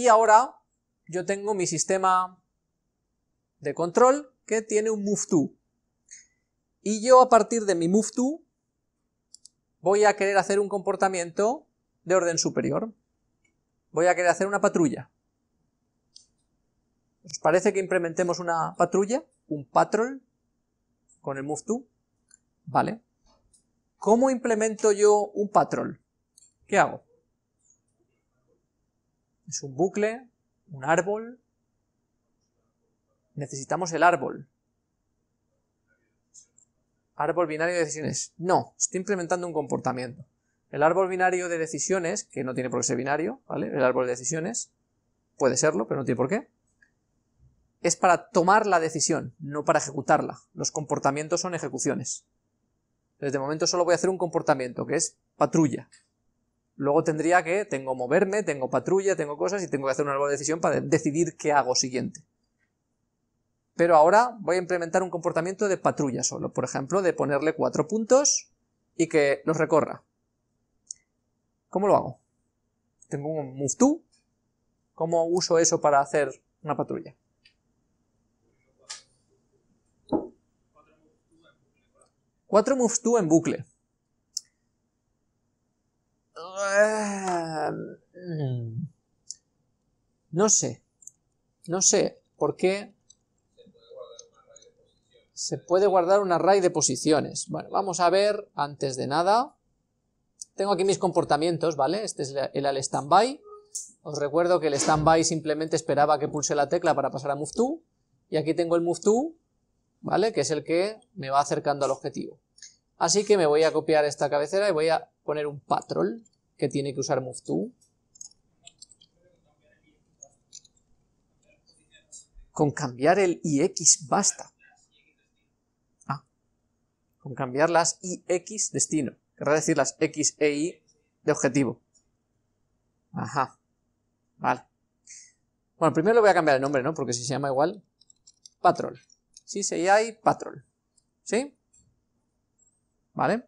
Y ahora yo tengo mi sistema de control que tiene un move to. Y yo a partir de mi move to voy a querer hacer un comportamiento de orden superior. Voy a querer hacer una patrulla. ¿Os parece que implementemos una patrulla? Un patrol con el move to. Vale. ¿Cómo implemento yo un patrol? ¿Qué hago? Es un bucle, un árbol. Necesitamos el árbol. Árbol binario de decisiones. No, estoy implementando un comportamiento. El árbol binario de decisiones, que no tiene por qué ser binario, ¿vale? El árbol de decisiones puede serlo, pero no tiene por qué. Es para tomar la decisión, no para ejecutarla. Los comportamientos son ejecuciones. Desde el momento solo voy a hacer un comportamiento, que es patrulla. Luego tendría que, tengo moverme, tengo patrulla, tengo cosas y tengo que hacer un árbol de decisión para decidir qué hago siguiente. Pero ahora voy a implementar un comportamiento de patrulla solo, por ejemplo, de ponerle 4 puntos y que los recorra. ¿Cómo lo hago? Tengo un move to. ¿Cómo uso eso para hacer una patrulla? Cuatro moves to en bucle. No sé por qué se puede guardar un array de posiciones. Bueno, vamos a ver, antes de nada, tengo aquí mis comportamientos, ¿vale? Este es el standby. Os recuerdo que el standby simplemente esperaba que pulse la tecla para pasar a move to, y aquí tengo el move to, ¿vale? Que es el que me va acercando al objetivo. Así que me voy a copiar esta cabecera y voy a poner un patrol que tiene que usar move to. Con cambiar el IX basta. Ah, con cambiar las IX destino. Querrá decir las X e Y de objetivo. Ajá. Vale. Bueno, primero le voy a cambiar el nombre, ¿no? Porque si se llama igual, patrol. Si se hay patrol. ¿Sí? ¿Vale?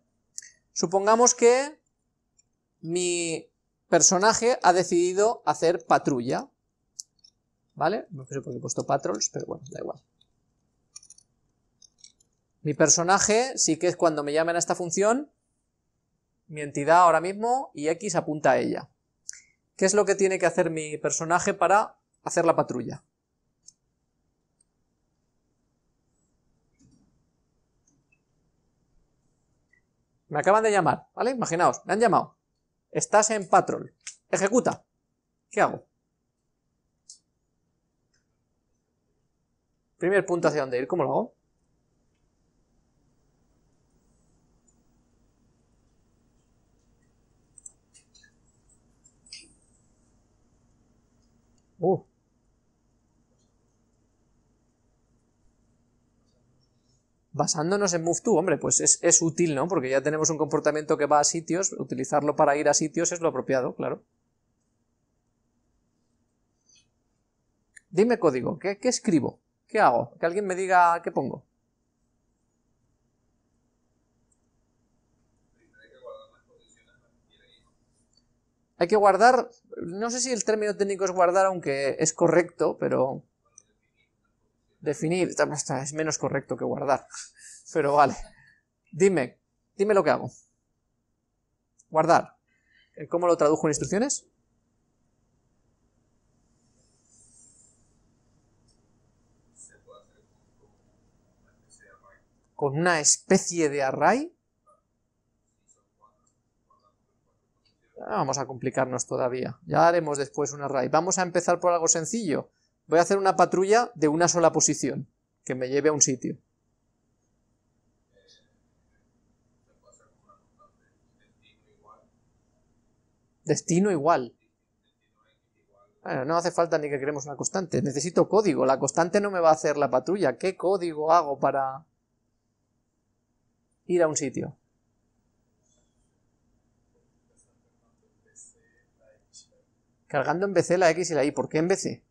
Supongamos que mi personaje ha decidido hacer patrulla. ¿Vale? No sé por qué he puesto patrols, pero bueno, da igual. Mi personaje sí que es cuando me llamen a esta función, mi entidad ahora mismo y X apunta a ella. ¿Qué es lo que tiene que hacer mi personaje para hacer la patrulla? Me acaban de llamar, ¿vale? Imaginaos, me han llamado. Estás en patrol. Ejecuta. ¿Qué hago? Primer punto hacia dónde ir. ¿Cómo lo hago? Basándonos en move to, hombre, pues es útil, ¿no? Porque ya tenemos un comportamiento que va a sitios, utilizarlo para ir a sitios es lo apropiado, claro. Dime código, ¿qué escribo? ¿Qué hago? Que alguien me diga qué pongo. Hay que guardar, no sé si el término técnico es guardar, aunque es correcto, pero... Definir, es menos correcto que guardar, pero vale. Dime lo que hago. Guardar. ¿Cómo lo tradujo en instrucciones? ¿Con una especie de array? Vamos a complicarnos todavía. Ya haremos después un array. Vamos a empezar por algo sencillo. Voy a hacer una patrulla de una sola posición, que me lleve a un sitio. Destino igual. Bueno, no hace falta ni que creemos una constante. Necesito código. La constante no me va a hacer la patrulla. ¿Qué código hago para ir a un sitio? Cargando en BC la X y la Y. ¿Por qué en BC?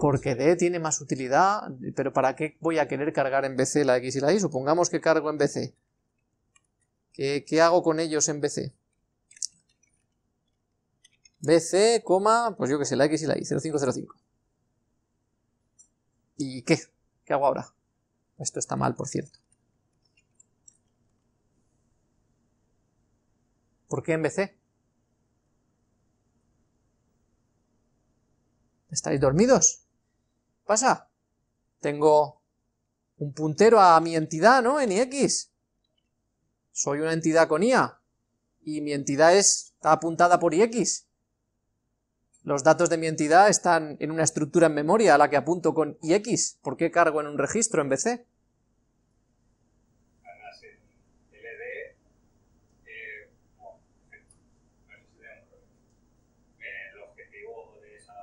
Porque D tiene más utilidad, pero ¿para qué voy a querer cargar en BC la X y la Y? Supongamos que cargo en BC. ¿Qué hago con ellos en BC? BC, coma, pues yo que sé, la X y la Y, 0505. ¿Y qué? ¿Qué hago ahora? Esto está mal, por cierto. ¿Por qué en BC? ¿Estáis dormidos? ¿Qué pasa? Tengo un puntero a mi entidad, ¿no? En X. Soy una entidad con IA. Y mi entidad está apuntada por IX. Los datos de mi entidad están en una estructura en memoria a la que apunto con IX. ¿Por qué cargo en un registro en BC? El objetivo de esa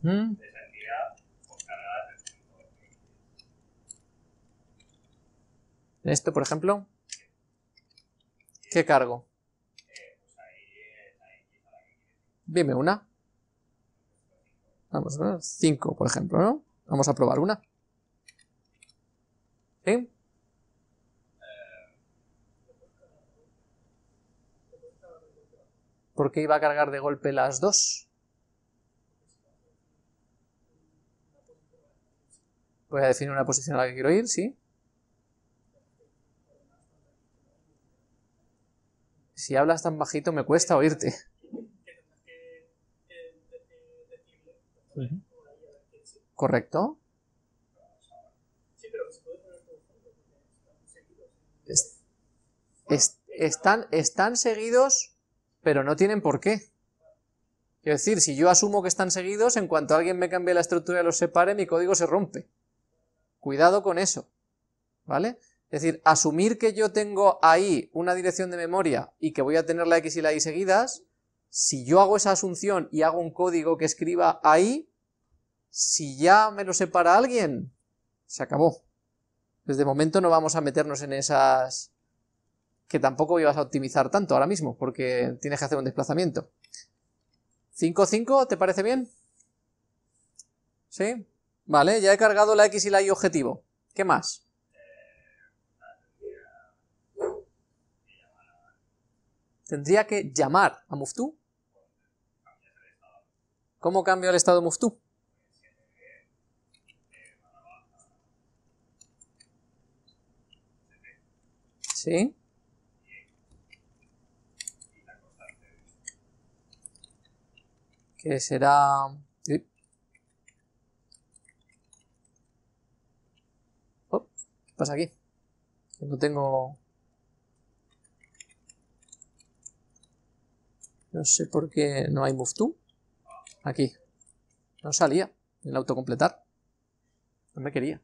entidad, pues cargar en esto, por ejemplo. ¿Qué cargo? Dime una. Vamos a ver, 5, por ejemplo, ¿no? Vamos a probar una. ¿Sí? ¿Por qué iba a cargar de golpe las 2? Voy a definir una posición a la que quiero ir, sí. Si hablas tan bajito me cuesta oírte. Uh-huh. ¿Correcto? Están seguidos, pero no tienen por qué. Quiero decir, si yo asumo que están seguidos, en cuanto alguien me cambie la estructura y los separe, mi código se rompe. Cuidado con eso, ¿vale? Es decir, asumir que yo tengo ahí una dirección de memoria y que voy a tener la X y la Y seguidas, si yo hago esa asunción y hago un código que escriba ahí, si ya me lo separa alguien, se acabó. Desde el momento no vamos a meternos en esas que tampoco ibas a optimizar tanto ahora mismo, porque tienes que hacer un desplazamiento. 5,5, ¿te parece bien? ¿Sí? Vale, ya he cargado la X y la Y objetivo. ¿Qué más? Tendría que llamar a move_to. ¿Cómo cambio el estado de move_to? Sí. Que será... Sí. Oh, ¿qué pasa aquí? No tengo... No sé por qué no hay move_to. Aquí. No salía en el autocompletar. No me quería.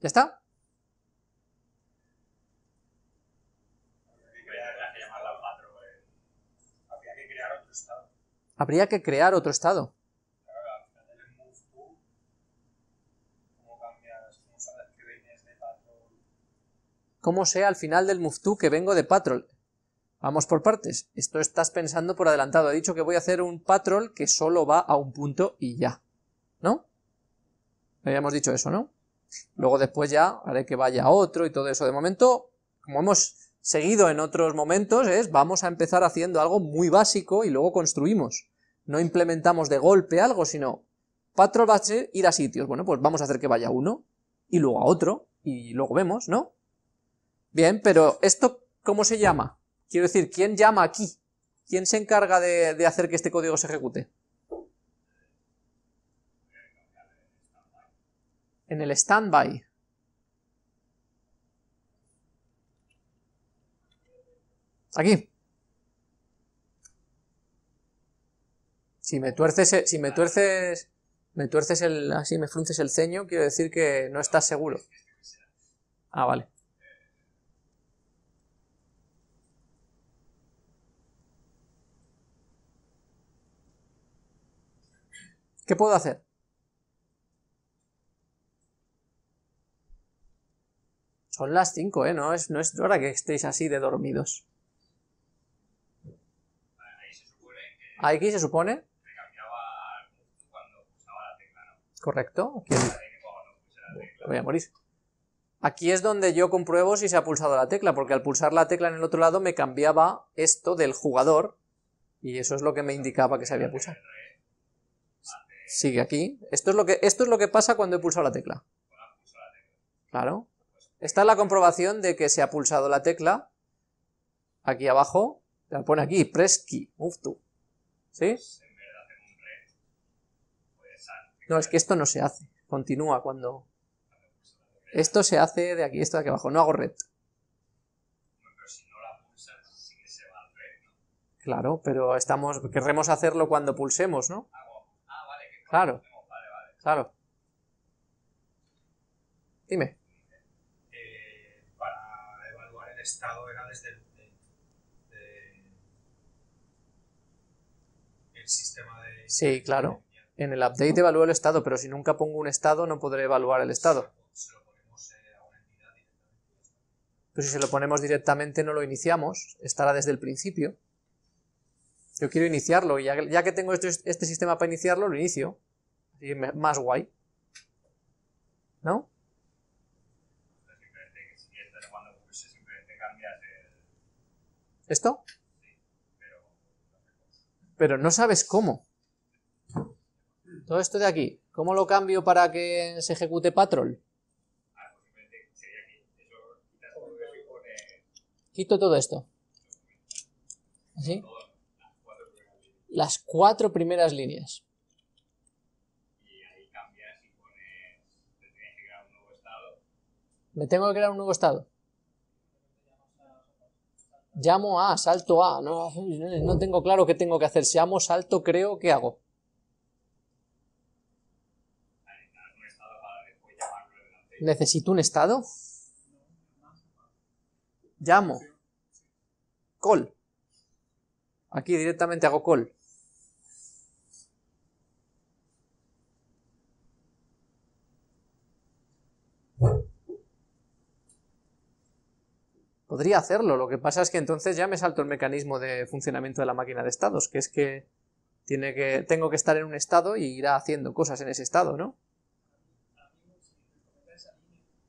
¿Ya está? Habría que crear otro estado. Habría que crear otro estado. ¿Cómo sea al final del move_to que vengo de patrol? Vamos por partes. Esto estás pensando por adelantado. He dicho que voy a hacer un patrol que solo va a un punto y ya. ¿No? Habíamos dicho eso, ¿no? Luego después ya haré que vaya a otro y todo eso. De momento, como hemos seguido en otros momentos, vamos a empezar haciendo algo muy básico y luego construimos. No implementamos de golpe algo, sino patrol va a ser ir a sitios. Bueno, pues vamos a hacer que vaya a uno y luego a otro y luego vemos, ¿no? Bien, pero ¿esto cómo se llama? Quiero decir, ¿quién llama aquí? ¿Quién se encarga de hacer que este código se ejecute? En el standby. Aquí. Si me frunces el ceño, quiero decir que no estás seguro. Ah, vale. ¿Qué puedo hacer? Son las 5, ¿eh? No es hora que estéis así de dormidos. Aquí se supone... que cambiaba cuando usaba la tecla, ¿no? Correcto. Voy a morir. Aquí es donde yo compruebo si se ha pulsado la tecla, porque al pulsar la tecla en el otro lado me cambiaba esto del jugador, y eso es lo que me indicaba que se había pulsado. Sigue aquí. Esto es lo que pasa cuando he pulsado la tecla. Claro. Esta es la comprobación de que se ha pulsado la tecla. Aquí abajo, la pone aquí, press key, move to. ¿Sí? No, es que esto no se hace. Continúa cuando... Esto se hace de aquí, esto de aquí abajo. No hago red. Pero si no la pulsas, sí que se va al red, ¿no? Claro, pero querremos hacerlo cuando pulsemos, ¿no? Ah, vale. Claro. Claro. Dime. Para evaluar el estado era desde el sistema de... Sí, claro. En el update evalúo el estado, pero si nunca pongo un estado no podré evaluar el estado. Pero si se lo ponemos directamente no lo iniciamos, estará desde el principio. Yo quiero iniciarlo y ya que tengo este sistema para iniciarlo, lo inicio. Así es más guay. ¿No? ¿Esto? Pero no sabes cómo. Todo esto de aquí, ¿cómo lo cambio para que se ejecute patrol? Quito todo esto. ¿Así? Las 4 primeras líneas. Me tengo que crear un nuevo estado. Llamo a, salto a. No tengo claro qué tengo que hacer. Si amo, salto, creo, ¿qué hago? ¿Necesito un estado? Llamo. Call. Aquí directamente hago call. Podría hacerlo, lo que pasa es que entonces ya me salto el mecanismo de funcionamiento de la máquina de estados, que es que, tengo que estar en un estado y irá haciendo cosas en ese estado, ¿no?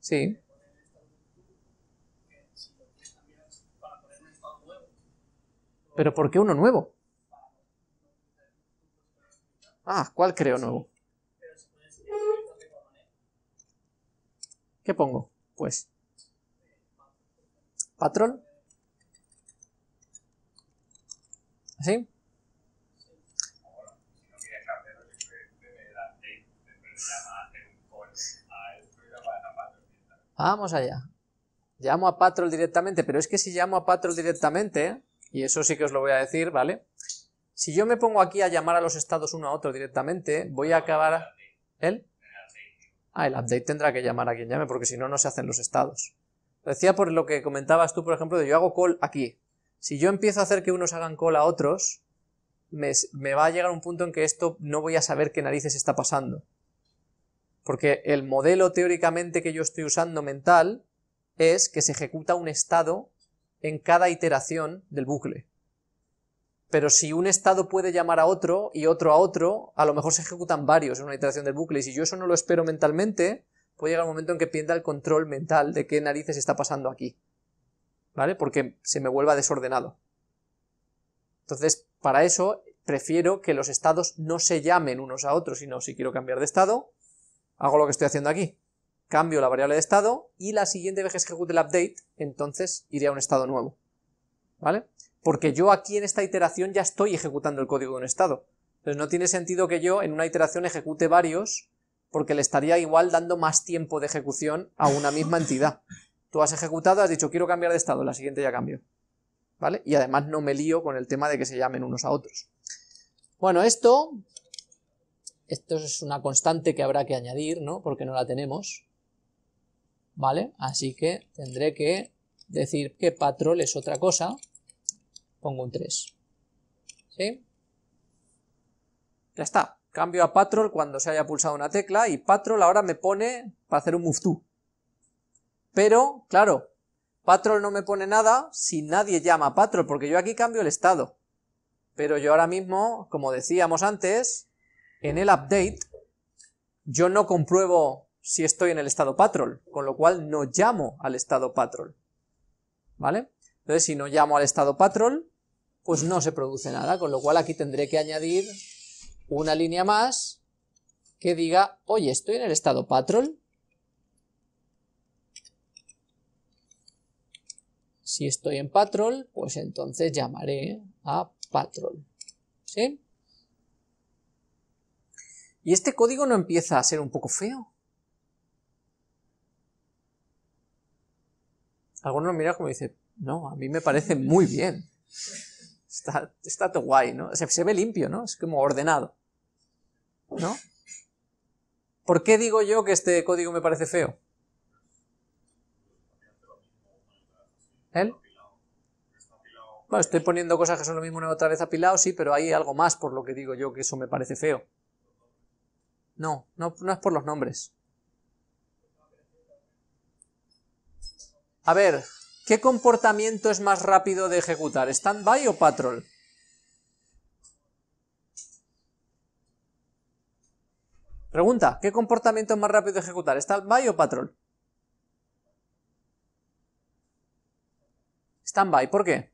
Sí. ¿Pero por qué uno nuevo? Ah, ¿cuál creo nuevo? ¿Qué pongo? Pues... patrol. ¿Así? Vamos allá. Llamo a patrol directamente, pero es que si llamo a patrol directamente... Y eso sí que os lo voy a decir, ¿vale? Si yo me pongo aquí a llamar a los estados uno a otro directamente, voy a acabar... ¿El? Ah, el update tendrá que llamar a quien llame, porque si no, no se hacen los estados. Lo decía por lo que comentabas tú, por ejemplo, de yo hago call aquí. Si yo empiezo a hacer que unos hagan call a otros, me va a llegar un punto en que esto no voy a saber qué narices está pasando. Porque el modelo teóricamente que yo estoy usando mental es que se ejecuta un estado en cada iteración del bucle. Pero si un estado puede llamar a otro y otro a otro, a lo mejor se ejecutan varios en una iteración del bucle, y si yo eso no lo espero mentalmente, puede llegar un momento en que pierda el control mental de qué narices está pasando aquí. ¿Vale? Porque se me vuelva desordenado. Entonces, para eso, prefiero que los estados no se llamen unos a otros, sino si quiero cambiar de estado, hago lo que estoy haciendo aquí. Cambio la variable de estado y la siguiente vez que ejecute el update, entonces iré a un estado nuevo, ¿vale? Porque yo aquí en esta iteración ya estoy ejecutando el código de un estado, entonces no tiene sentido que yo en una iteración ejecute varios, porque le estaría igual dando más tiempo de ejecución a una misma entidad. Tú has ejecutado, has dicho quiero cambiar de estado, la siguiente ya cambio, ¿vale? Y además no me lío con el tema de que se llamen unos a otros. Bueno, esto es una constante que habrá que añadir, ¿no? Porque no la tenemos. ¿Vale? Así que tendré que decir que patrol es otra cosa. Pongo un 3. ¿Sí? Ya está. Cambio a patrol cuando se haya pulsado una tecla y patrol ahora me pone para hacer un move to. Pero, claro, patrol no me pone nada si nadie llama a patrol, porque yo aquí cambio el estado. Pero yo ahora mismo, como decíamos antes, en el update, yo no compruebo si estoy en el estado patrol, con lo cual no llamo al estado patrol, ¿vale? Entonces, si no llamo al estado patrol, pues no se produce nada, con lo cual aquí tendré que añadir una línea más que diga, oye, estoy en el estado patrol. Si estoy en patrol, pues entonces llamaré a patrol, ¿sí? ¿Y este código no empieza a ser un poco feo? Algunos miran como dicen, no, a mí me parece muy bien. Está todo guay, ¿no? Se ve limpio, ¿no? Es como ordenado, ¿no? ¿Por qué digo yo que este código me parece feo? ¿Él? Bueno, estoy poniendo cosas que son lo mismo una otra vez apilado, sí, pero hay algo más por lo que digo yo que eso me parece feo. No es por los nombres. A ver, ¿qué comportamiento es más rápido de ejecutar? ¿Standby o patrol? Pregunta, ¿qué comportamiento es más rápido de ejecutar? ¿Standby o patrol? Standby, ¿por qué?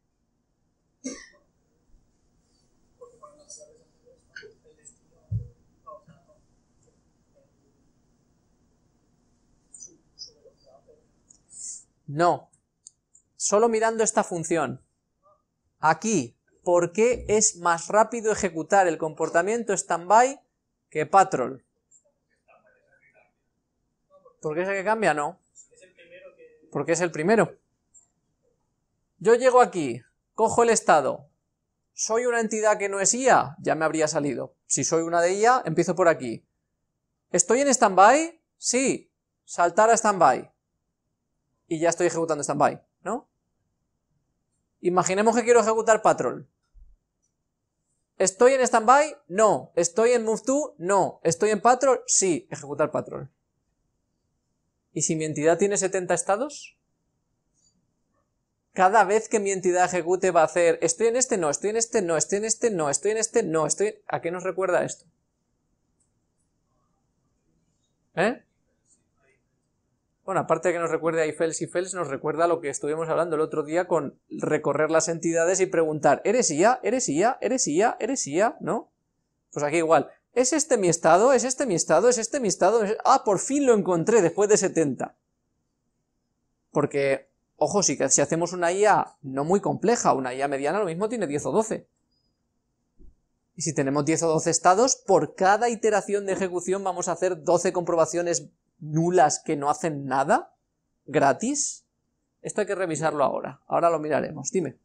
No, solo mirando esta función. Aquí, ¿por qué es más rápido ejecutar el comportamiento standby que patrol? ¿Por qué es el que cambia? No. Porque es el primero. Yo llego aquí, cojo el estado, soy una entidad que no es IA, ya me habría salido. Si soy una de IA, empiezo por aquí. ¿Estoy en standby? Sí, saltar a standby. Y ya estoy ejecutando standby, ¿no? Imaginemos que quiero ejecutar patrol. ¿Estoy en standby? No. ¿Estoy en move to? No. ¿Estoy en patrol? Sí, ejecutar patrol. ¿Y si mi entidad tiene 70 estados? Cada vez que mi entidad ejecute va a hacer, estoy en este, no, estoy en este, no, estoy en este, no, estoy en este, no, estoy en... ¿A qué nos recuerda esto? ¿Eh? Bueno, aparte de que nos recuerde a ifels y fels, nos recuerda lo que estuvimos hablando el otro día con recorrer las entidades y preguntar, ¿eres IA? ¿Eres IA? ¿Eres IA? ¿Eres IA? ¿No? Pues aquí igual, ¿es este mi estado? ¿Es este mi estado? ¿Es este mi estado? Ah, por fin lo encontré después de 70. Porque, ojo, si hacemos una IA no muy compleja, una IA mediana, lo mismo tiene 10 o 12. Y si tenemos 10 o 12 estados, por cada iteración de ejecución vamos a hacer 12 comprobaciones nulas que no hacen nada, gratis. Esto hay que revisarlo ahora, ahora lo miraremos, dime.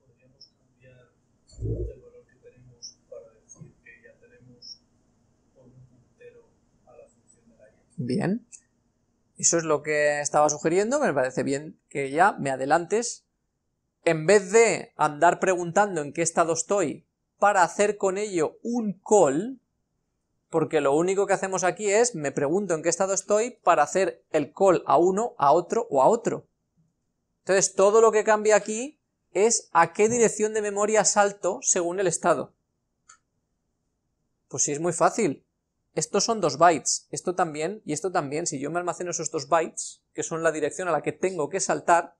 ¿Podríamos cambiar el valor que tenemos para decir que ya tenemos por un puntero a la función de la IA? Bien, eso es lo que estaba sugiriendo, me parece bien que ya me adelantes. En vez de andar preguntando en qué estado estoy para hacer con ello un call, porque lo único que hacemos aquí es, me pregunto en qué estado estoy para hacer el call a uno, a otro o a otro. Entonces todo lo que cambia aquí es a qué dirección de memoria salto según el estado. Pues sí, es muy fácil. Estos son 2 bytes, esto también y esto también. Si yo me almaceno esos 2 bytes, que son la dirección a la que tengo que saltar,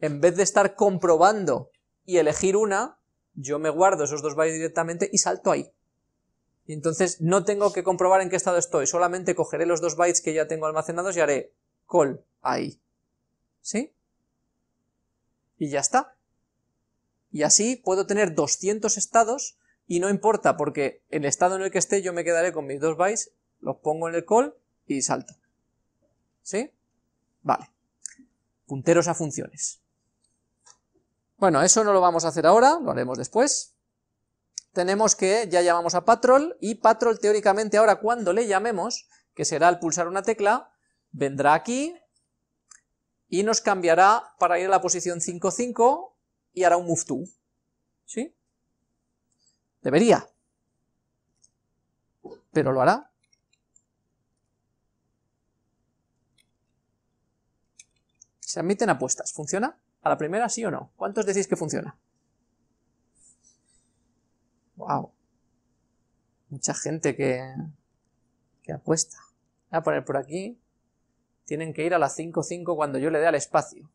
en vez de estar comprobando y elegir una, yo me guardo esos 2 bytes directamente y salto ahí. Y entonces no tengo que comprobar en qué estado estoy, solamente cogeré los 2 bytes que ya tengo almacenados y haré call ahí. ¿Sí? Y ya está. Y así puedo tener 200 estados y no importa, porque el estado en el que esté yo me quedaré con mis 2 bytes, los pongo en el call y salto. ¿Sí? Vale. Punteros a funciones. Bueno, eso no lo vamos a hacer ahora, lo haremos después. Tenemos que, ya llamamos a patrol, y patrol teóricamente ahora cuando le llamemos, que será al pulsar una tecla, vendrá aquí, y nos cambiará para ir a la posición 5,5, y hará un move to, ¿sí? Debería, pero lo hará. Se admiten apuestas, ¿funciona? ¿A la primera sí o no? ¿Cuántos decís que funciona? Wow, mucha gente que apuesta. Voy a poner por aquí. Tienen que ir a las 5:05 cuando yo le dé al espacio.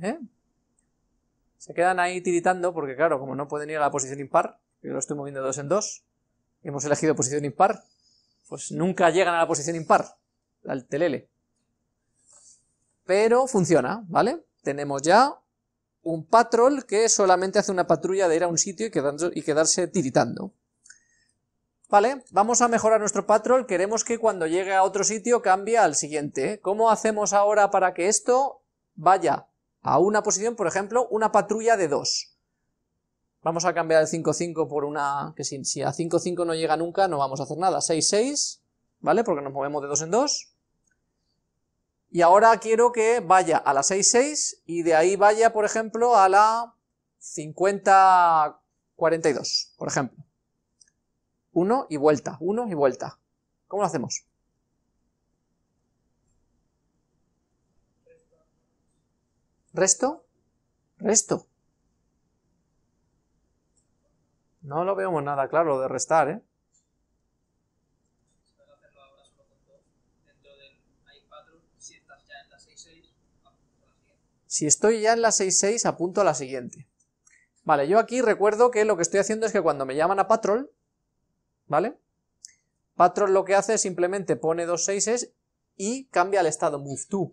¿Eh? Se quedan ahí tiritando porque, claro, como no pueden ir a la posición impar, yo lo estoy moviendo de 2 en 2, hemos elegido posición impar, pues nunca llegan a la posición impar, al telele. Pero funciona, ¿vale? Tenemos ya un patrol que solamente hace una patrulla de ir a un sitio y quedarse tiritando. Vale, vamos a mejorar nuestro patrol, queremos que cuando llegue a otro sitio cambie al siguiente. ¿Cómo hacemos ahora para que esto vaya a una posición, por ejemplo, una patrulla de 2? Vamos a cambiar el 5-5 por una... que si a 5-5 no llega nunca no vamos a hacer nada. 6-6, ¿vale? Porque nos movemos de 2 en 2. Y ahora quiero que vaya a la 6-6 y de ahí vaya, por ejemplo, a la 50-42, por ejemplo. 1 y vuelta, 1 y vuelta. ¿Cómo lo hacemos? ¿Resto? ¿Resto? No lo vemos nada claro lo de restar, ¿eh? Si estoy ya en la 6-6, apunto a la siguiente. Vale, yo aquí recuerdo que lo que estoy haciendo es que cuando me llaman a patrol, ¿vale? Patrol lo que hace es simplemente pone 2 6s y cambia el estado move_to.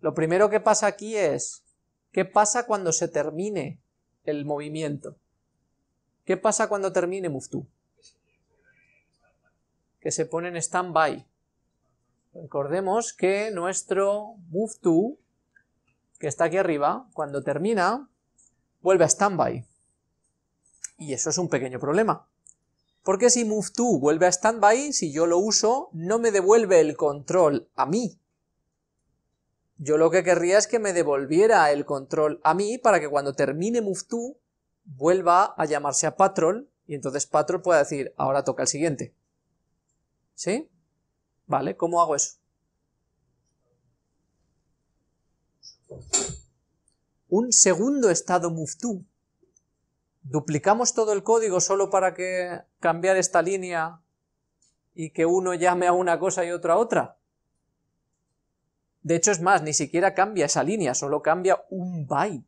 Lo primero que pasa aquí es, ¿qué pasa cuando se termine el movimiento? ¿Qué pasa cuando termine move_to? Que se pone en standby. Recordemos que nuestro move_to, que está aquí arriba, cuando termina, vuelve a standby. Y eso es un pequeño problema. Porque si move_to vuelve a standby, si yo lo uso, no me devuelve el control a mí. Yo lo que querría es que me devolviera el control a mí para que cuando termine move_to vuelva a llamarse a patrol y entonces patrol pueda decir, ahora toca el siguiente. ¿Sí? Vale, ¿cómo hago eso? Un segundo estado move_to. ¿Duplicamos todo el código solo para que cambiar esta línea y que uno llame a una cosa y otro a otra? De hecho, es más, ni siquiera cambia esa línea, solo cambia un byte.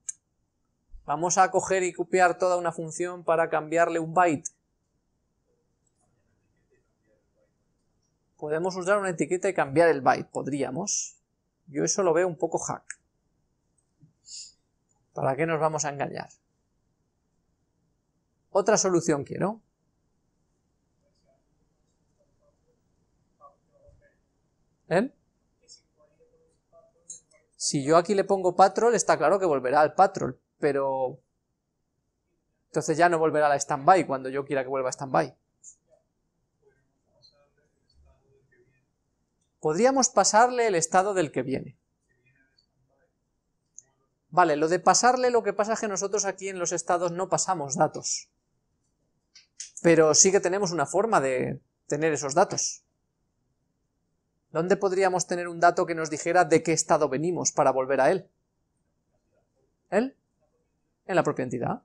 Vamos a coger y copiar toda una función para cambiarle un byte. Podemos usar una etiqueta y cambiar el byte, podríamos. Yo eso lo veo un poco hack. ¿Para qué nos vamos a engañar? Otra solución quiero. ¿Eh? Si yo aquí le pongo patrol, está claro que volverá al patrol, pero entonces ya no volverá a la standby cuando yo quiera que vuelva a standby. Podríamos pasarle el estado del que viene. Vale, lo de pasarle, lo que pasa es que nosotros aquí en los estados no pasamos datos. Pero sí que tenemos una forma de tener esos datos. ¿Dónde podríamos tener un dato que nos dijera de qué estado venimos para volver a él? ¿Él? En la propia entidad.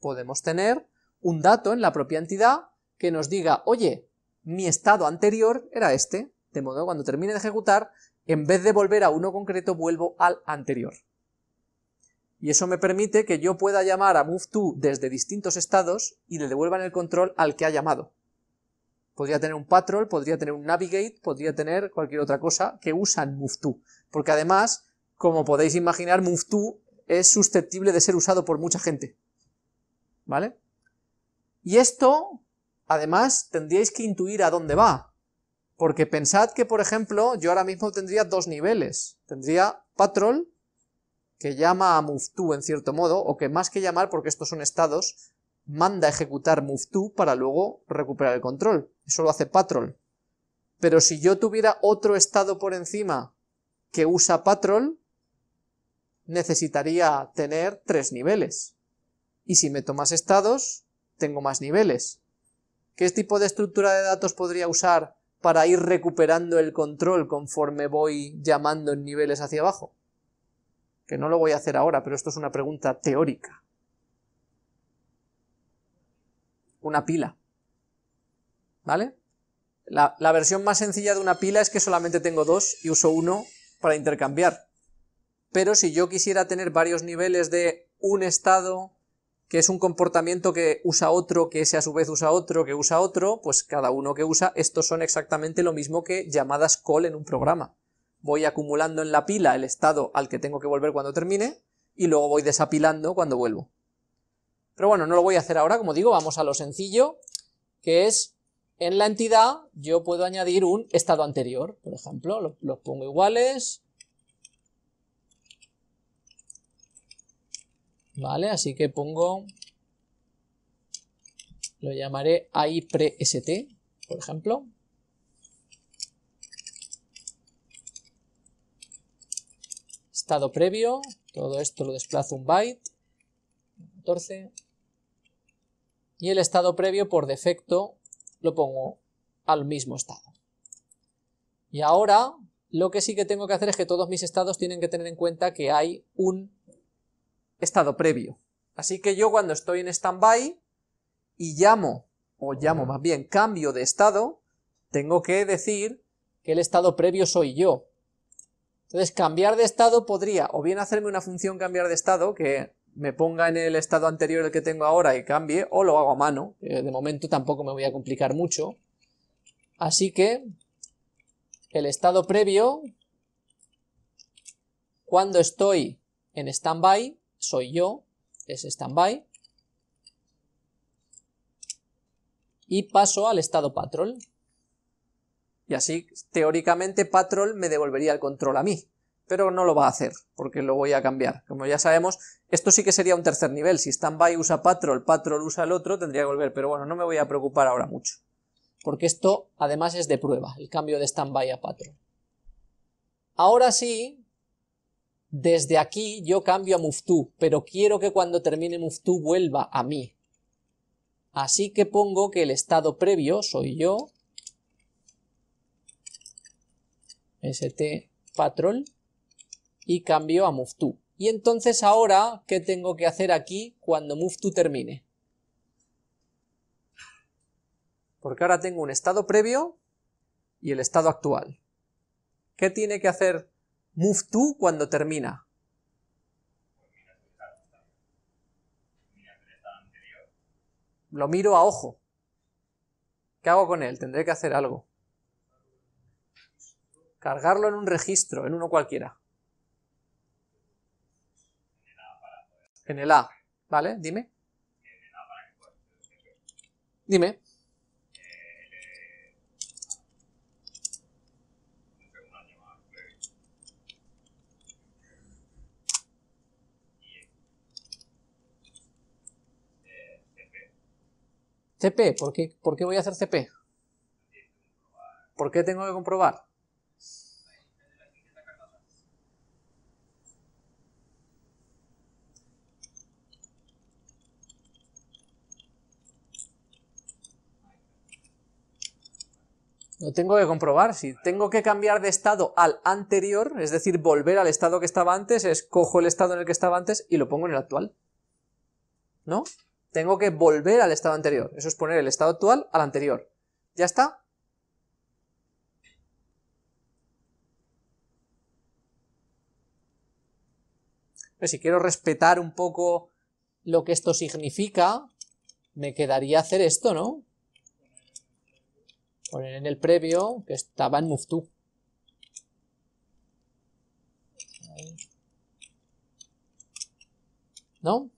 Podemos tener un dato en la propia entidad que nos diga, oye, mi estado anterior era este, de modo que cuando termine de ejecutar, en vez de volver a uno concreto, vuelvo al anterior. Y eso me permite que yo pueda llamar a move_to desde distintos estados y le devuelvan el control al que ha llamado. Podría tener un patrol, podría tener un navigate, podría tener cualquier otra cosa que usan move_to. Porque además, como podéis imaginar, move_to es susceptible de ser usado por mucha gente. ¿Vale? Y esto, además, tendríais que intuir a dónde va. Porque pensad que, por ejemplo, yo ahora mismo tendría dos niveles. Tendría patrol, que llama a move_to en cierto modo, o que más que llamar, porque estos son estados, manda a ejecutar move_to para luego recuperar el control. Eso lo hace patrol. Pero si yo tuviera otro estado por encima que usa patrol, necesitaría tener 3 niveles. Y si meto más estados, tengo más niveles. ¿Qué tipo de estructura de datos podría usar para ir recuperando el control conforme voy llamando en niveles hacia abajo? Que no lo voy a hacer ahora, pero esto es una pregunta teórica. Una pila. ¿vale? La versión más sencilla de una pila es que solamente tengo dos y uso uno para intercambiar. Pero si yo quisiera tener varios niveles de un estado, que es un comportamiento que usa otro, que ese a su vez usa otro, pues cada uno que usa, estos son exactamente lo mismo que llamadas call en un programa. Voy acumulando en la pila el estado al que tengo que volver cuando termine, y luego voy desapilando cuando vuelvo. Pero bueno, no lo voy a hacer ahora, como digo, vamos a lo sencillo, que es, en la entidad yo puedo añadir un estado anterior, por ejemplo, los pongo iguales, vale, así que pongo, lo llamaré AI pre-st, por ejemplo. Estado previo, todo esto lo desplazo un byte, 14, y el estado previo por defecto lo pongo al mismo estado. Y ahora lo que sí que tengo que hacer es que todos mis estados tienen que tener en cuenta que hay un estado previo. Así que yo cuando estoy en standby y cambio de estado, tengo que decir que el estado previo soy yo. Entonces cambiar de estado podría o bien hacerme una función cambiar de estado que me ponga en el estado anterior el que tengo ahora y cambie, o lo hago a mano, que de momento tampoco me voy a complicar mucho. Así que el estado previo, cuando estoy en standby, soy yo, es standby, y paso al estado patrol. Y así, teóricamente, patrol me devolvería el control a mí, pero no lo va a hacer, porque lo voy a cambiar. Como ya sabemos, esto sí que sería un tercer nivel. Si standby usa patrol, patrol usa el otro, tendría que volver, pero bueno, no me voy a preocupar ahora mucho. Porque esto, además, es de prueba, el cambio de standby a patrol. Ahora sí, desde aquí yo cambio a move_to, pero quiero que cuando termine move_to vuelva a mí. Así que pongo que el estado previo soy yo, st patrol, y cambio a move_to. Y entonces ahora, ¿qué tengo que hacer aquí cuando move_to termine? Porque ahora tengo un estado previo y el estado actual. ¿Qué tiene que hacer move_to cuando termina? Lo miro a ojo. ¿Qué hago con él? Tendré que hacer algo. Cargarlo en un registro, en uno cualquiera. En el A, ¿vale? Dime. Dime. CP, ¿por qué voy a hacer CP? ¿Por qué tengo que comprobar? No tengo que comprobar, si tengo que cambiar de estado al anterior, es decir, volver al estado que estaba antes, cojo el estado en el que estaba antes y lo pongo en el actual. ¿No? Tengo que volver al estado anterior, eso es poner el estado actual al anterior. ¿Ya está? Pero si quiero respetar un poco lo que esto significa, me quedaría hacer esto, ¿no? Poner en el previo que estaba en move_to. ¿No?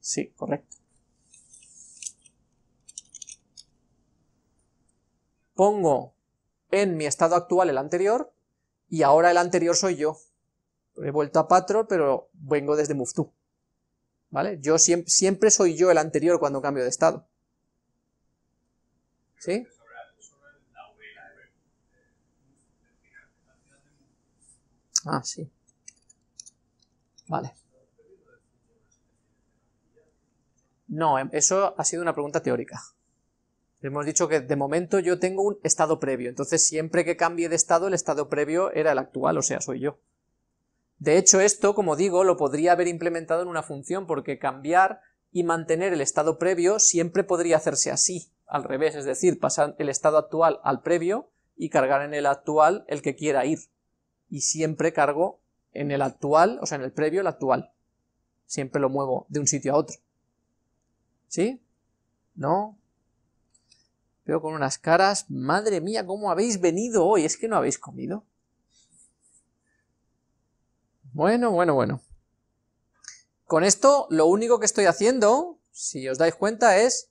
Sí, correcto. Pongo en mi estado actual el anterior y ahora el anterior soy yo. He vuelto a patrol, pero vengo desde move_to. ¿Vale? Yo siempre soy yo el anterior cuando cambio de estado. ¿Sí? Ah, sí. Vale. No, eso ha sido una pregunta teórica. Hemos dicho que de momento yo tengo un estado previo, entonces siempre que cambie de estado, el estado previo era el actual, o sea, soy yo. De hecho, esto, como digo, lo podría haber implementado en una función, porque cambiar y mantener el estado previo siempre podría hacerse así. al revés, es decir, pasar el estado actual al previo y cargar en el actual el que quiera ir. Y siempre cargo en el actual, o sea, en el previo, el actual. Siempre lo muevo de un sitio a otro. ¿Sí? ¿No? Pero con unas caras, madre mía, ¿cómo habéis venido hoy? Es que no habéis comido. Bueno. Con esto, lo único que estoy haciendo, si os dais cuenta, es,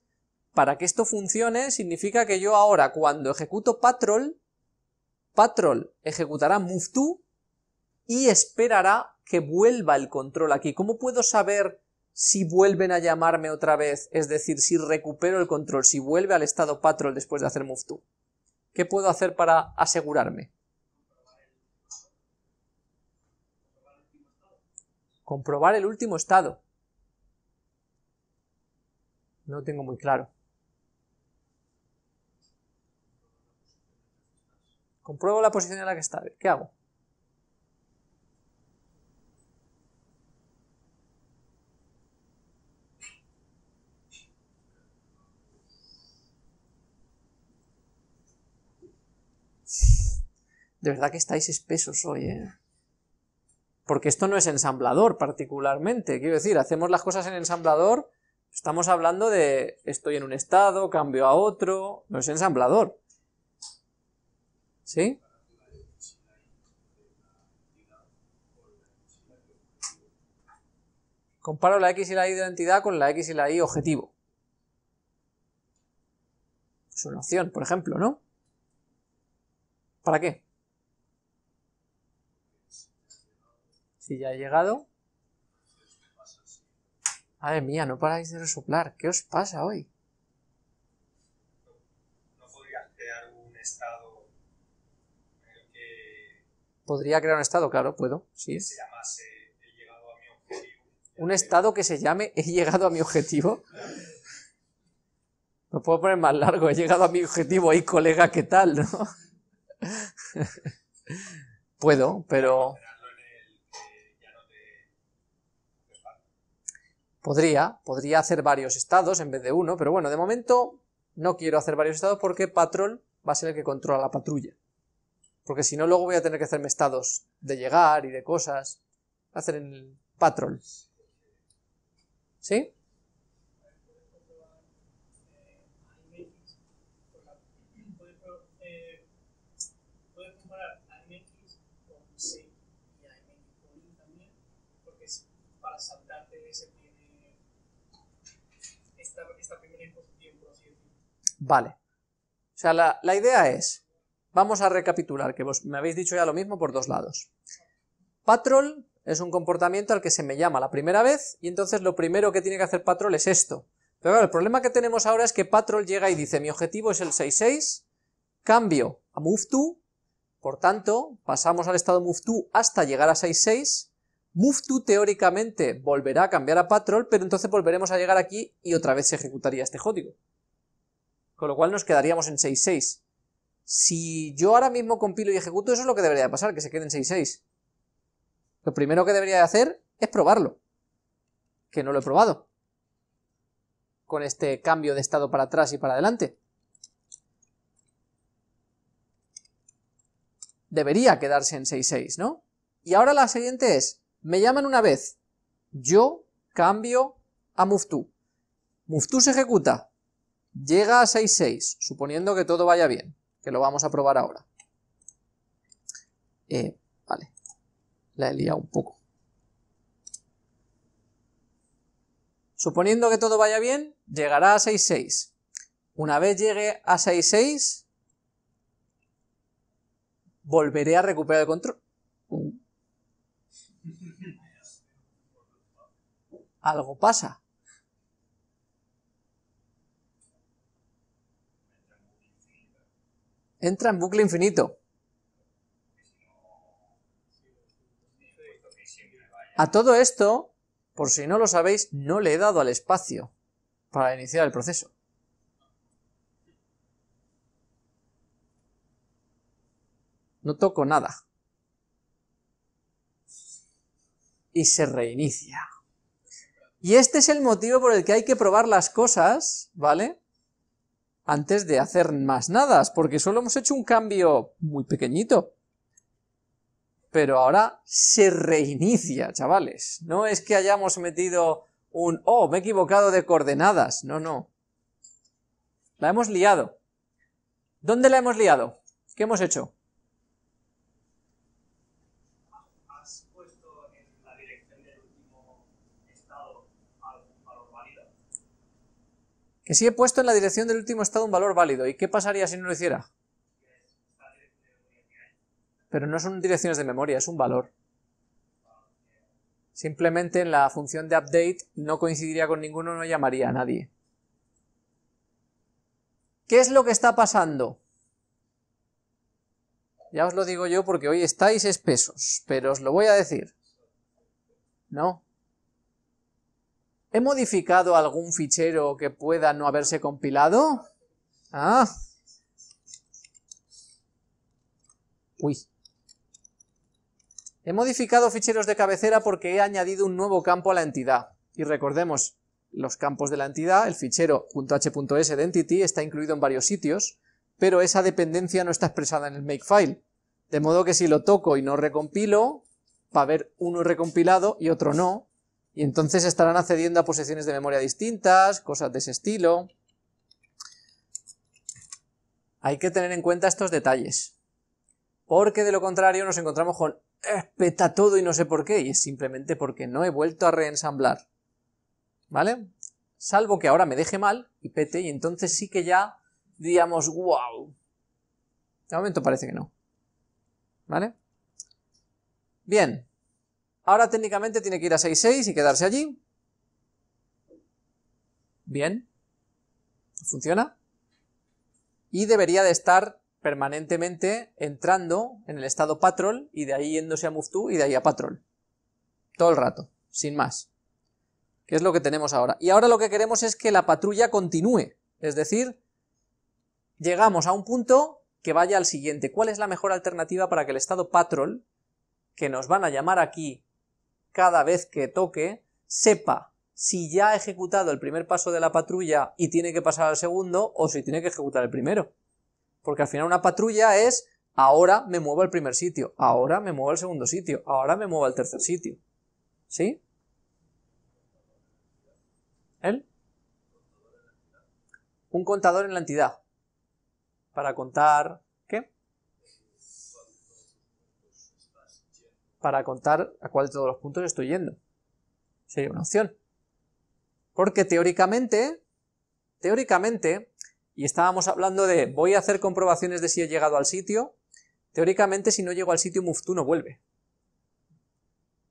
para que esto funcione, significa que yo ahora, cuando ejecuto patrol, patrol ejecutará move_to y esperará que vuelva el control aquí. ¿Cómo puedo saber si vuelven a llamarme otra vez? Es decir, si recupero el control, si vuelve al estado patrol después de hacer move_to. ¿Qué puedo hacer para asegurarme? Comprobar el último estado. No lo tengo muy claro. Compruebo la posición en la que está. ¿Qué hago? De verdad que estáis espesos hoy, ¿eh? Porque esto no es ensamblador particularmente, quiero decir, hacemos las cosas en ensamblador, estamos hablando de estoy en un estado, cambio a otro, no es ensamblador. ¿Sí? Comparo la X y la Y de la entidad con la X y la Y objetivo. Es una opción, por ejemplo, ¿no? ¿Para qué? Si ya he llegado. Madre mía, no paráis de resoplar. ¿Qué os pasa hoy? ¿No podrías crear un estado en el que... Podría crear un estado, claro, puedo. Sí. Se llamase he llegado a mi objetivo. ¿Un estado que se llame he llegado a mi objetivo? Lo puedo poner más largo. He llegado a mi objetivo. Y colega, ¿qué tal? ¿No? Puedo, pero... Podría hacer varios estados en vez de uno, pero bueno, de momento no quiero hacer varios estados porque patrol va a ser el que controla la patrulla. Porque si no, luego voy a tener que hacerme estados de llegar y de cosas. Voy a hacer el patrol. ¿Sí? Vale, o sea, la idea es, vamos a recapitular, que vos me habéis dicho ya lo mismo por dos lados. Patrol es un comportamiento al que se me llama la primera vez, y entonces lo primero que tiene que hacer patrol es esto. Pero claro, el problema que tenemos ahora es que patrol llega y dice, mi objetivo es el 66, cambio a move_to, por tanto, pasamos al estado move_to hasta llegar a 66, move_to teóricamente volverá a cambiar a patrol, pero entonces volveremos a llegar aquí y otra vez se ejecutaría este código. Con lo cual nos quedaríamos en 6.6. Si yo ahora mismo compilo y ejecuto, eso es lo que debería de pasar, que se quede en 6.6. Lo primero que debería de hacer es probarlo. Que no lo he probado. Con este cambio de estado para atrás y para adelante. Debería quedarse en 6.6, ¿no? Y ahora la siguiente es, me llaman una vez. Yo cambio a move_to. Move_to se ejecuta. Llega a 6.6, suponiendo que todo vaya bien, que lo vamos a probar ahora. Vale, la he liado un poco. Suponiendo que todo vaya bien, llegará a 6.6. Una vez llegue a 6.6, volveré a recuperar el control. Algo pasa. Entra en bucle infinito. A todo esto, por si no lo sabéis, no le he dado al espacio para iniciar el proceso. No toco nada. Y se reinicia. Y este es el motivo por el que hay que probar las cosas, ¿vale? antes de hacer más nada, porque solo hemos hecho un cambio muy pequeñito. Pero ahora se reinicia, chavales. No es que hayamos metido un... ¡Oh, me he equivocado de coordenadas! No, no. La hemos liado. ¿Dónde la hemos liado? ¿Qué hemos hecho? ¿Has puesto en la dirección del último estado un valor válido? Que sí he puesto en la dirección del último estado un valor válido. ¿Y qué pasaría si no lo hiciera? Pero no son direcciones de memoria, es un valor. Simplemente en la función de update no coincidiría con ninguno, no llamaría a nadie. ¿Qué es lo que está pasando? Ya os lo digo yo porque hoy estáis espesos, pero os lo voy a decir. ¿No? ¿He modificado algún fichero que pueda no haberse compilado? Ah. Uy. He modificado ficheros de cabecera porque he añadido un nuevo campo a la entidad. Y recordemos, los campos de la entidad, el fichero .h.s de entity está incluido en varios sitios, pero esa dependencia no está expresada en el makefile. De modo que si lo toco y no recompilo, va a haber uno recompilado y otro no, y entonces estarán accediendo a posiciones de memoria distintas, cosas de ese estilo. Hay que tener en cuenta estos detalles, porque de lo contrario nos encontramos con peta todo y no sé por qué, y es simplemente porque no he vuelto a reensamblar, ¿vale? Salvo que ahora me deje mal y pete, y entonces sí que ya digamos, wow. De momento parece que no, ¿vale? Bien, ahora técnicamente tiene que ir a 6.6 y quedarse allí. Bien, funciona, y debería de estar permanentemente entrando en el estado patrol y de ahí yéndose a move_to y de ahí a patrol. Todo el rato, sin más. Que es lo que tenemos ahora. Y ahora lo que queremos es que la patrulla continúe. Es decir, llegamos a un punto que vaya al siguiente. ¿Cuál es la mejor alternativa para que el estado patrol, que nos van a llamar aquí cada vez que toque, sepa si ya ha ejecutado el primer paso de la patrulla y tiene que pasar al segundo o si tiene que ejecutar el primero? Porque al final una patrulla es, ahora me muevo al primer sitio, ahora me muevo al segundo sitio, ahora me muevo al tercer sitio. ¿Sí? ¿El? Un contador en la entidad. Para contar... ¿qué? Para contar a cuál de todos los puntos estoy yendo. Sería una opción. Porque teóricamente... Y estábamos hablando de, voy a hacer comprobaciones de si he llegado al sitio. Teóricamente, si no llego al sitio, move_to no vuelve.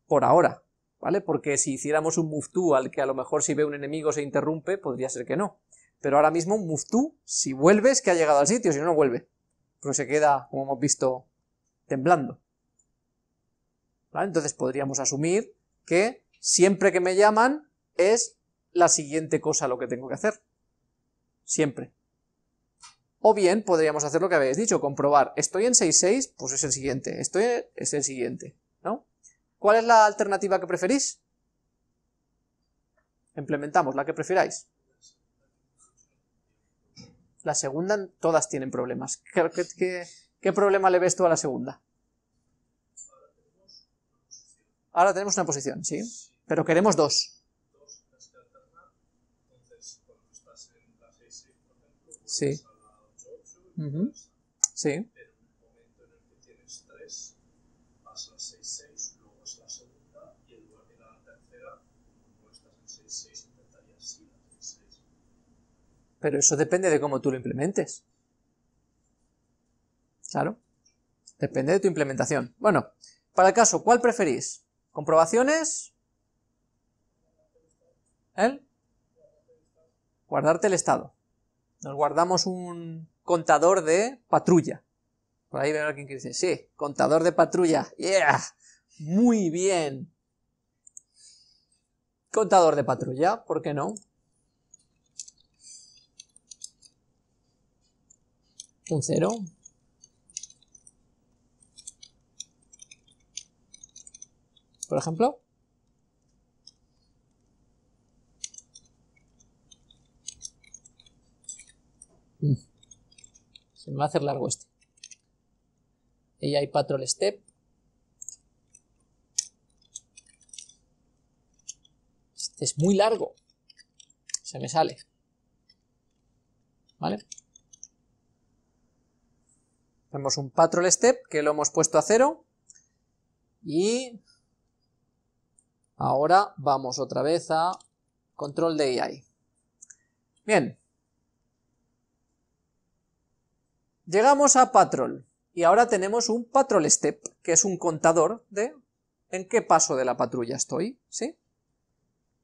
Por ahora, ¿vale? Porque si hiciéramos un move_to al que a lo mejor si ve un enemigo se interrumpe, podría ser que no. Pero ahora mismo, move_to, si vuelve, es que ha llegado al sitio, si no, no vuelve. Pero se queda, como hemos visto, temblando. ¿Vale? Entonces podríamos asumir que siempre que me llaman, es la siguiente cosa lo que tengo que hacer. Siempre. O bien podríamos hacer lo que habéis dicho, comprobar, estoy en 6.6, pues es el siguiente, es el siguiente, ¿no? ¿Cuál es la alternativa que preferís? Implementamos la que prefiráis. La segunda, todas tienen problemas. ¿Qué problema le ves tú a la segunda? Ahora tenemos una posición, sí, pero queremos dos. Sí. Uh-huh. Sí. En el momento en el que tienes 3, vas a 6.6, luego es la segunda, y en lugar de la tercera, no estás en 6.6, intentarías ir a 6.6. Pero eso depende de cómo tú lo implementes. Claro. Depende de tu implementación. Bueno, para el caso, ¿cuál preferís? ¿Comprobaciones? ¿El? Guardarte el estado. Nos guardamos un contador de patrulla. Por ahí veo a alguien que dice, sí, contador de patrulla. ¡Yeah! Muy bien. Contador de patrulla, ¿por qué no? Un 0. Por ejemplo. Se me va a hacer largo este. Y hay patrol step. Este es muy largo. Se me sale. ¿Vale? Tenemos un patrol step que lo hemos puesto a 0. Y ahora vamos otra vez a control de AI. Bien. Llegamos a patrol y ahora tenemos un patrol step, que es un contador de en qué paso de la patrulla estoy, ¿sí?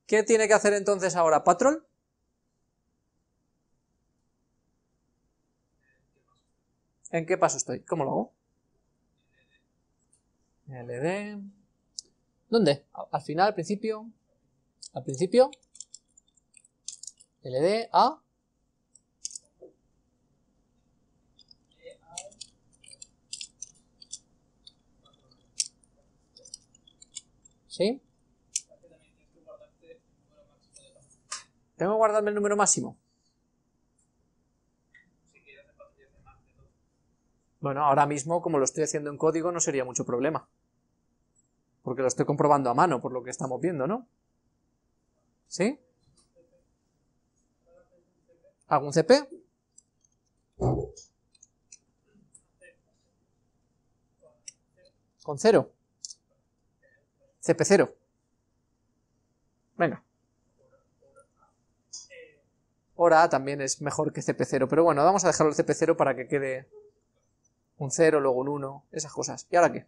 ¿Qué tiene que hacer entonces ahora patrol? ¿En qué paso estoy? ¿Cómo lo hago? LD. ¿Dónde? ¿Al final? ¿Al principio? ¿Al principio? LD a... ¿Sí? ¿Tengo que guardarme el número máximo? Bueno, ahora mismo, como lo estoy haciendo en código, no sería mucho problema. Porque lo estoy comprobando a mano, por lo que estamos viendo, ¿no? ¿Sí? ¿Algún CP? ¿Con cero? CP0. Venga. Hora también es mejor que CP0, pero bueno, vamos a dejarlo el CP0 para que quede un 0, luego un 1, esas cosas. ¿Y ahora qué?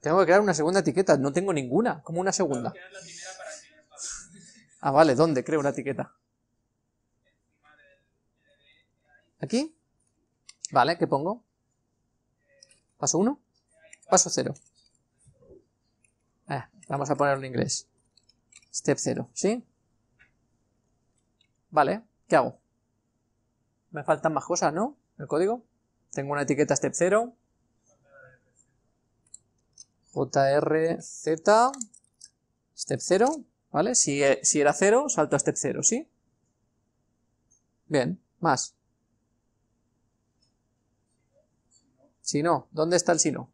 Tengo que crear una segunda etiqueta, no tengo ninguna, como una segunda. Ah, vale, ¿dónde creo una etiqueta? ¿Aquí? Vale, ¿qué pongo? ¿Paso 1? Paso 0. Vamos a ponerlo en inglés. Step 0, ¿sí? Vale, ¿qué hago? Me faltan más cosas, ¿no? El código. Tengo una etiqueta step 0. JRZ. Step 0, ¿vale? Si era 0, salto a step 0, ¿sí? Bien, más. Si no, ¿dónde está el si no?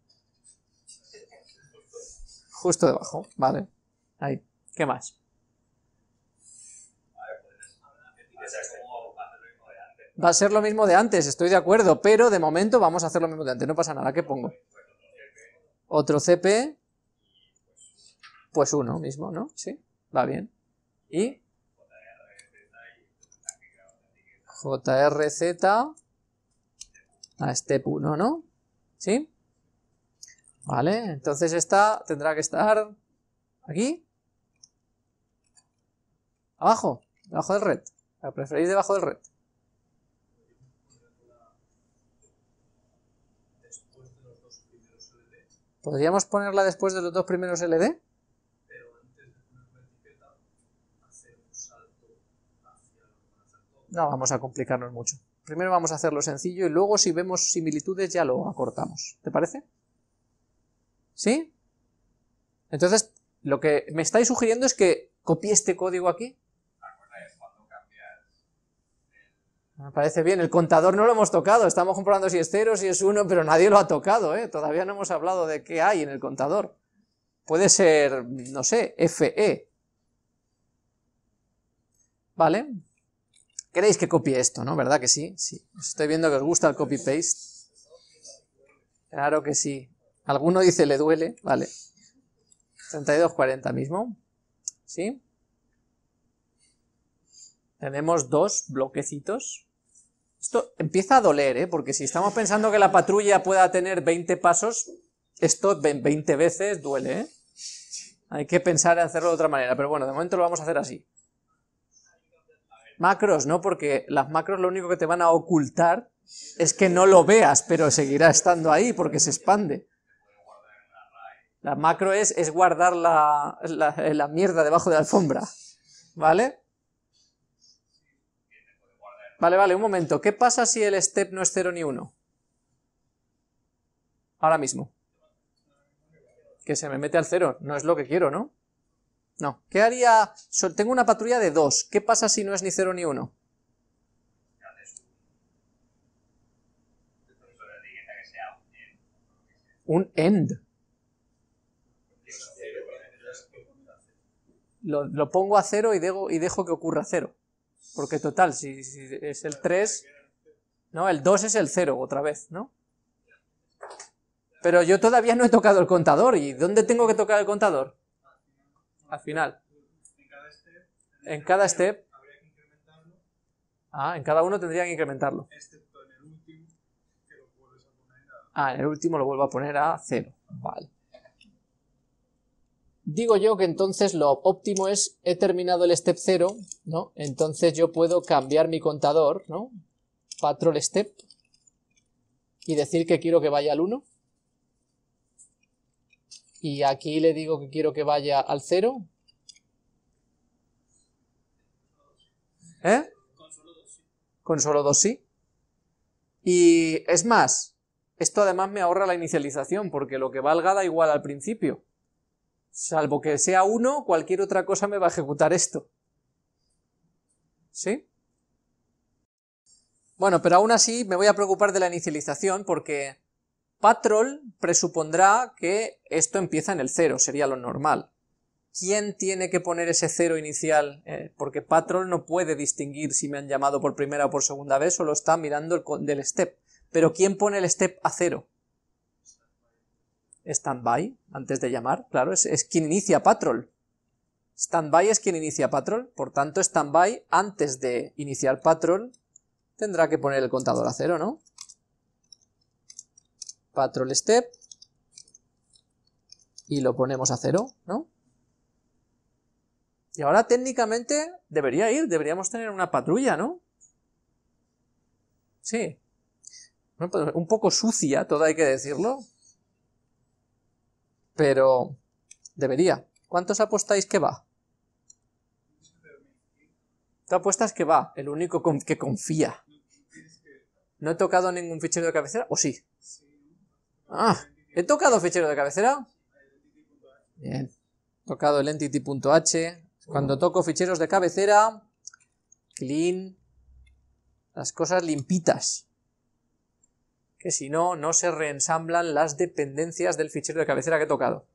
Justo debajo, vale. Ahí, ¿qué más? Va a ser lo mismo de antes, estoy de acuerdo, pero de momento vamos a hacer lo mismo de antes, no pasa nada, ¿qué pongo? Otro CP, pues uno mismo, ¿no? Sí, va bien. Y JRZ a step 1, ¿no? ¿Sí? Vale, entonces esta tendrá que estar aquí. Abajo, debajo del red. La preferís debajo del red. ¿Podríamos ponerla después de los dos primeros LD? Pero antes de poner la etiqueta, hacer un salto hacia el... No vamos a complicarnos mucho. Primero vamos a hacerlo sencillo y luego si vemos similitudes ya lo acortamos. ¿Te parece? ¿Sí? Entonces, lo que me estáis sugiriendo es que copie este código aquí. Me parece bien. El contador no lo hemos tocado. Estamos comprobando si es 0, si es 1, pero nadie lo ha tocado, ¿eh? Todavía no hemos hablado de qué hay en el contador. Puede ser, no sé, FE. Vale. Queréis que copie esto, ¿no? ¿Verdad que sí? Sí. Estoy viendo que os gusta el copy-paste. Claro que sí. Alguno dice le duele. Vale. 3240 mismo. ¿Sí? Tenemos dos bloquecitos. Esto empieza a doler, ¿eh? Porque si estamos pensando que la patrulla pueda tener 20 pasos, esto 20 veces duele, ¿eh? Hay que pensar en hacerlo de otra manera. Pero bueno, de momento lo vamos a hacer así. Macros, ¿no? Porque las macros lo único que te van a ocultar es que no lo veas, pero seguirá estando ahí porque se expande. La macro es guardar la mierda debajo de la alfombra, ¿vale? Vale, vale, un momento. ¿Qué pasa si el step no es 0 ni 1? Ahora mismo. que se me mete al cero, no es lo que quiero, ¿no? No, ¿qué haría? Tengo una patrulla de 2, ¿qué pasa si no es ni 0 ni 1? Un end. Lo pongo a 0 y dejo que ocurra 0. Porque total, si es el 3... No, el 2 es el 0 otra vez, ¿no? Pero yo todavía no he tocado el contador. ¿Y dónde tengo que tocar el contador? Al final. En cada step. Ah, en cada uno tendría que incrementarlo. Ah, en el último lo vuelvo a poner a 0. Vale. Digo yo que entonces lo óptimo es, he terminado el step 0, ¿no? Entonces yo puedo cambiar mi contador, ¿no? Patrol step, y decir que quiero que vaya al 1. Y aquí le digo que quiero que vaya al 0. ¿Eh? Con solo 2 sí. Con solo 2 sí. Y es más, esto además me ahorra la inicialización, porque lo que valga da igual al principio. Salvo que sea 1, cualquier otra cosa me va a ejecutar esto. ¿Sí? Bueno, pero aún así me voy a preocupar de la inicialización, porque patrol presupondrá que esto empieza en el 0, sería lo normal. ¿Quién tiene que poner ese 0 inicial? Porque patrol no puede distinguir si me han llamado por primera o por segunda vez, solo está mirando del step. Pero ¿quién pone el step a 0? Standby, antes de llamar, claro, es quien inicia patrol. Standby es quien inicia patrol, por tanto standby, antes de iniciar patrol, tendrá que poner el contador a 0, ¿no? Patrol step, y lo ponemos a 0, ¿no? Y ahora técnicamente debería ir, deberíamos tener una patrulla, ¿no? Sí. Un poco sucia, todo hay que decirlo. Pero debería. ¿Cuántos apostáis que va? Tú apuestas que va, el único que confía. ¿No he tocado ningún fichero de cabecera? ¿O sí? Ah, ¿he tocado fichero de cabecera? Bien. He tocado el entity.h. Cuando toco ficheros de cabecera, clean, las cosas limpitas. Que si no, no se reensamblan las dependencias del fichero de cabecera que he tocado.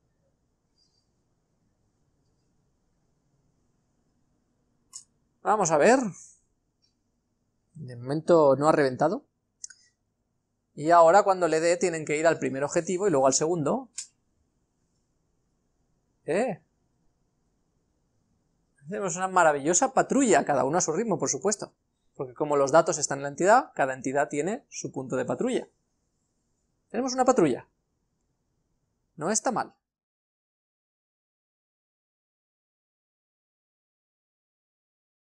Vamos a ver. De momento no ha reventado. Y ahora cuando le dé tienen que ir al primer objetivo y luego al segundo. Hacemos una maravillosa patrulla, cada uno a su ritmo, por supuesto. Porque como los datos están en la entidad, cada entidad tiene su punto de patrulla. Tenemos una patrulla. No está mal.